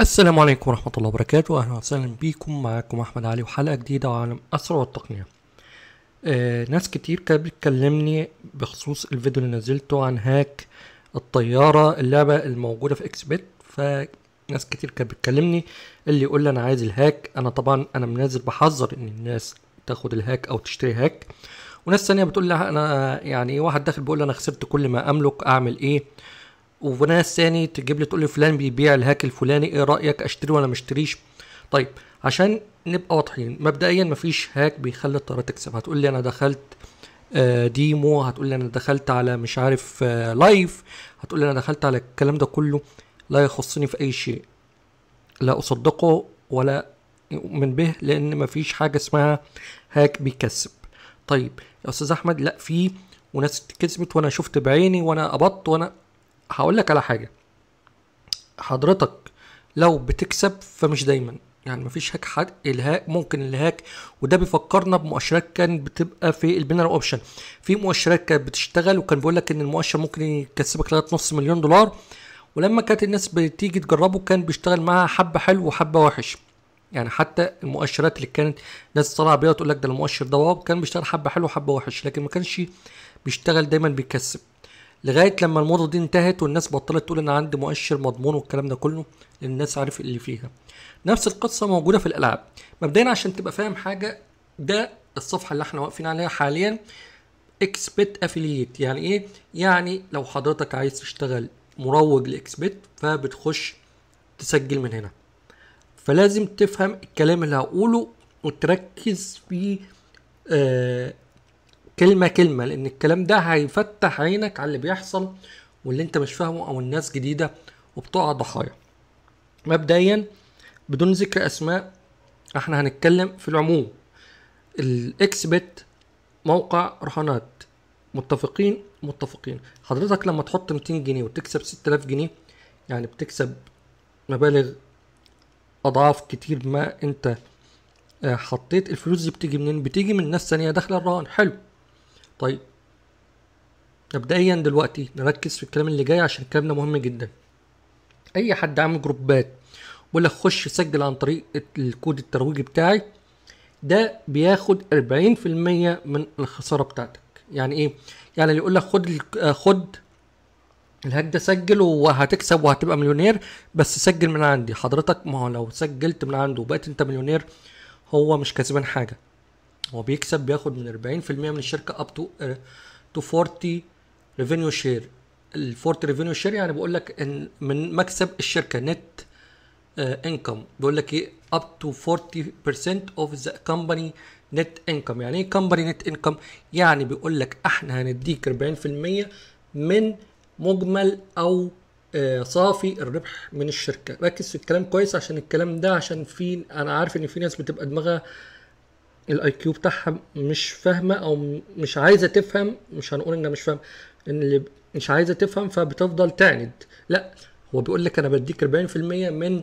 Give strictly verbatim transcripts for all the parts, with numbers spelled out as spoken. السلام عليكم ورحمة الله وبركاته، أهلا وسهلا بيكم. معاكم أحمد علي وحلقة جديدة عن الأسر والتقنية. آه ناس كتير كانت بتكلمني بخصوص الفيديو اللي نزلته عن هاك الطيارة، اللعبة الموجودة في اكس بت. فناس كتير كانت بتكلمني، اللي يقول لي أنا عايز الهاك. أنا طبعا أنا منزل بحذر إن الناس تاخد الهاك أو تشتري هاك، وناس ثانية بتقول لي أنا يعني واحد داخل بيقول لي أنا خسرت كل ما أملك، أعمل إيه؟ وناس ثاني تجيب لي تقول لي فلان بيبيع الهاك الفلاني، ايه رايك اشتري ولا ما اشتريش؟ طيب عشان نبقى واضحين، مبدئيا مفيش هاك بيخلي الطياره تكسب. هتقول لي انا دخلت ديمو، هتقول لي انا دخلت على مش عارف لايف، هتقول لي انا دخلت على الكلام ده كله، لا يخصني في اي شيء، لا اصدقه ولا اؤمن به، لان مفيش حاجه اسمها هاك بيكسب. طيب يا استاذ احمد، لا في وناس كسبت وانا شفت بعيني وانا قبضت. وانا هقول لك على حاجه، حضرتك لو بتكسب فمش دايما، يعني مفيش هاك حد الهاك ممكن الهاك. وده بيفكرنا بمؤشرات كانت بتبقى في البينر اوبشن، في مؤشرات كانت بتشتغل وكان بيقول لك ان المؤشر ممكن يكسبك لغايه نص مليون دولار، ولما كانت الناس بتيجي تجربه كان بيشتغل معاها حبه حلو وحبه وحش. يعني حتى المؤشرات اللي كانت ناس طالعه بيها تقول لك ده المؤشر ده واو، كان بيشتغل حبه حلو وحبه وحش، لكن ما كانش بيشتغل دايما بيكسب. لغايه لما الموضه دي انتهت والناس بطلت تقول ان عندي مؤشر مضمون والكلام ده كله، لان الناس عارف اللي فيها. نفس القصه موجوده في الالعاب. مبدئيا عشان تبقى فاهم حاجه، ده الصفحه اللي احنا واقفين عليها حاليا اكس بت افيلييت. يعني ايه؟ يعني لو حضرتك عايز تشتغل مروج لاكس بت فبتخش تسجل من هنا. فلازم تفهم الكلام اللي هقوله وتركز فيه آه كلمة كلمة، لأن الكلام ده هيفتح عينك على اللي بيحصل واللي أنت مش فاهمه، أو الناس جديدة وبتقع ضحايا. مبدئيا بدون ذكر أسماء، إحنا هنتكلم في العموم. الاكس بت موقع رهانات، متفقين متفقين. حضرتك لما تحط مئتين جنيه وتكسب ستة آلاف جنيه، يعني بتكسب مبالغ أضعاف كتير ما أنت حطيت. الفلوس دي بتيجي منين؟ بتيجي من ناس ثانية داخلة الرهان. حلو. طيب مبدئيا دلوقتي نركز في الكلام اللي جاي عشان الكلام ده مهم جدا. اي حد عامل جروبات ولا خش سجل عن طريق الكود الترويجي بتاعي ده بياخد أربعين بالمية من الخساره بتاعتك. يعني ايه؟ يعني اللي يقول لك خد خد الهاك ده سجل وهتكسب وهتبقى مليونير، بس سجل من عندي. حضرتك ما هو لو سجلت من عنده وبقيت انت مليونير، هو مش كسبان حاجه، هو بيكسب. بياخد من أربعين بالمية من الشركه اب تو تو فورتي ريفينيو شير. ال فورتي ريفينيو شير يعني بقول لك ان من مكسب الشركه نت انكم، بيقول لك ايه اب تو فورتي بالمية اوف ذا كومباني نت انكم. يعني ايه كومباني نت انكم؟ يعني بيقول لك احنا هنديك أربعين بالمية من مجمل او آه صافي الربح من الشركه. ركز في الكلام كويس عشان الكلام ده، عشان في انا عارف ان في ناس بتبقى دماغها الاي كيو بتاعها مش فاهمه او مش عايزه تفهم. مش هنقول انها مش فاهمه، ان اللي مش عايزه تفهم فبتفضل تعند. لا، هو بيقول لك انا بديك أربعين بالمية من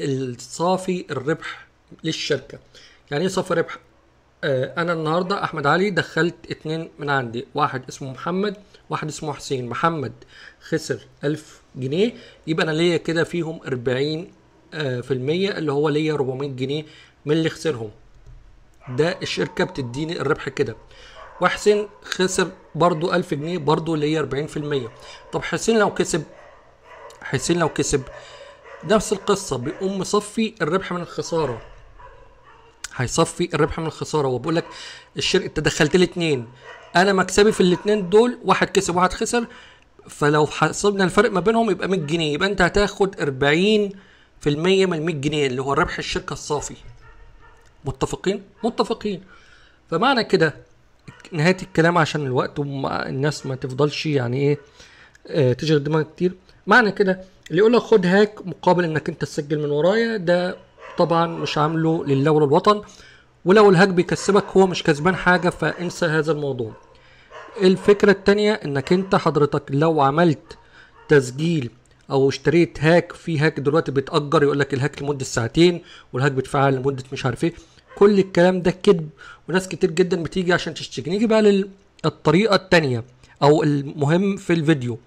الصافي الربح للشركه. يعني ايه صافي ربح؟ آه انا النهارده احمد علي دخلت اتنين من عندي، واحد اسمه محمد واحد اسمه حسين. محمد خسر ألف جنيه، يبقى انا ليا كده فيهم أربعين بالمية آه في المية، اللي هو ليا أربعمية جنيه من اللي خسرهم. ده الشركة بتديني الربح كده. وحسين خسر برضو ألف جنيه، برضو اللي هي أربعين في المية. طب حسين لو كسب، حسين لو كسب نفس القصة، بيقوم مصفي الربح من الخسارة. هيصفي الربح من الخسارة، وبقول لك الشركة انت دخلت لي اتنين، أنا مكسبي في الاتنين دول، واحد كسب واحد خسر، فلو حسبنا الفرق ما بينهم يبقى مية جنيه، يبقى أنت هتاخد أربعين في المية من مية جنيه اللي هو ربح الشركة الصافي. متفقين متفقين. فمعنى كده نهايه الكلام عشان الوقت والناس ما تفضلش يعني ايه آه تشغل دماغها كتير. معنى كده اللي يقول لك خد هاك مقابل انك انت تسجل من ورايا، ده طبعا مش عامله لله ولا الوطن. ولو الهاك بيكسبك هو مش كسبان حاجه، فانسى هذا الموضوع. الفكره الثانيه انك انت حضرتك لو عملت تسجيل او اشتريت هاك، في هاك دلوقتي بيتاجر يقول لك الهاك لمده ساعتين والهاك بيتفعل لمده مش عارف ايه، كل الكلام ده كذب. وناس كتير جدا بتيجي عشان تشتكي. نيجي بقى للطريقه الثانيه او المهم في الفيديو.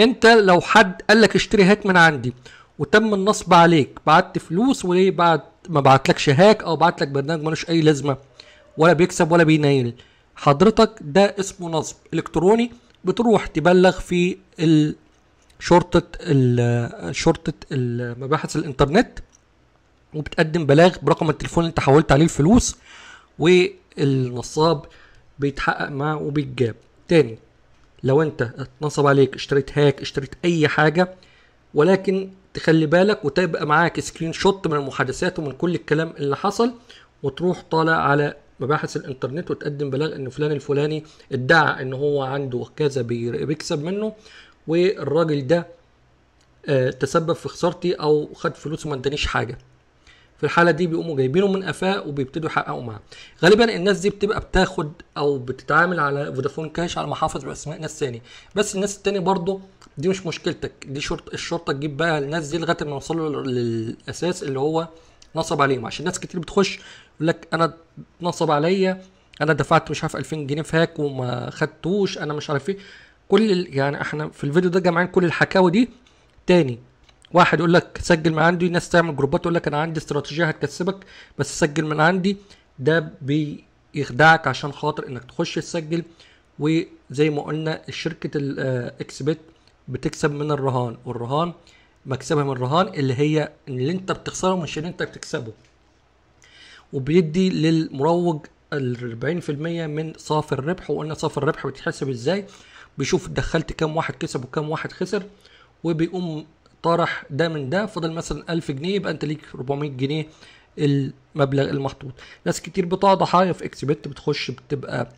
انت لو حد قال لك اشتري هاك من عندي وتم النصب عليك، بعت فلوس وليه بعد ما بعتلكش هاك او بعتلك برنامج مالوش اي لازمه ولا بيكسب ولا بينيل حضرتك، ده اسمه نصب الكتروني. بتروح تبلغ في شرطه شرطه مباحث الانترنت وبتقدم بلاغ برقم التليفون اللي انت حولت عليه الفلوس، والنصاب بيتحقق معه وبيتجاب. تاني، لو انت اتنصب عليك اشتريت هاك اشتريت اي حاجه، ولكن تخلي بالك وتبقى معاك سكرين شوت من المحادثات ومن كل الكلام اللي حصل، وتروح طالع على مباحث الانترنت وتقدم بلاغ ان فلان الفلاني ادعى ان هو عنده كذا بيكسب منه، والراجل ده اه تسبب في خسارتي او خد فلوس وما ادانيش حاجه. في الحاله دي بيقوموا جايبينه من قفاه وبيبتدوا يحققوا معاه. غالبا الناس دي بتبقى بتاخد او بتتعامل على فودافون كاش على محافظ باسماء ناس ثاني، بس الناس الثاني برضو دي مش مشكلتك، دي شرط الشرطه تجيب بقى الناس دي لغايه ما يوصلوا للاساس اللي هو نصب عليهم. عشان ناس كتير بتخش يقول لك انا اتنصب عليا، انا دفعت مش عارف ألفين جنيه في هاك وما خدتوش، انا مش عارف ايه كل، يعني احنا في الفيديو ده جامعين كل الحكاوي دي. تاني، واحد يقول لك سجل من عندي، ناس تعمل جروبات تقول لك انا عندي استراتيجيه هتكسبك بس سجل من عندي، ده بيخدعك عشان خاطر انك تخش تسجل. وزي ما قلنا شركه الاكس بيت بتكسب من الرهان، والرهان مكسبها من الرهان اللي هي اللي انت بتخسره مش اللي انت بتكسبه، وبيدي للمروج ال أربعين بالمية من صافي الربح. وقلنا صافي الربح بتحسب ازاي، بيشوف دخلت كام واحد كسب وكام واحد خسر، وبيقوم طرح ده من ده. فضل مثلا ألف جنيه يبقى انت ليك أربعمية جنيه المبلغ المحطوط. ناس كتير بتقع ضحايا في اكس بيت، بتخش بتبقى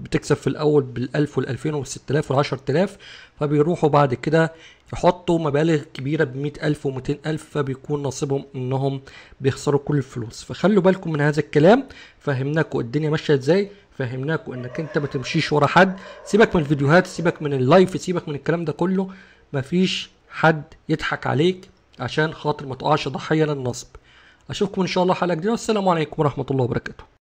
بتكسب في الاول بالألف والألفين والستة آلاف والعشرة آلاف، فبيروحوا بعد كده يحطوا مبالغ كبيره بمئة ألف ومئتين ألف، فبيكون نصيبهم انهم بيخسروا كل الفلوس. فخلوا بالكم من هذا الكلام. فهمناكم الدنيا ماشيه ازاي، فهمناكم انك انت ما تمشيش ورا حد، سيبك من الفيديوهات، سيبك من اللايف، سيبك من الكلام ده كله، مفيش حد يضحك عليك عشان خاطر ما تقعش ضحيه للنصب. اشوفكم ان شاء الله حلقه جديده، والسلام عليكم ورحمه الله وبركاته.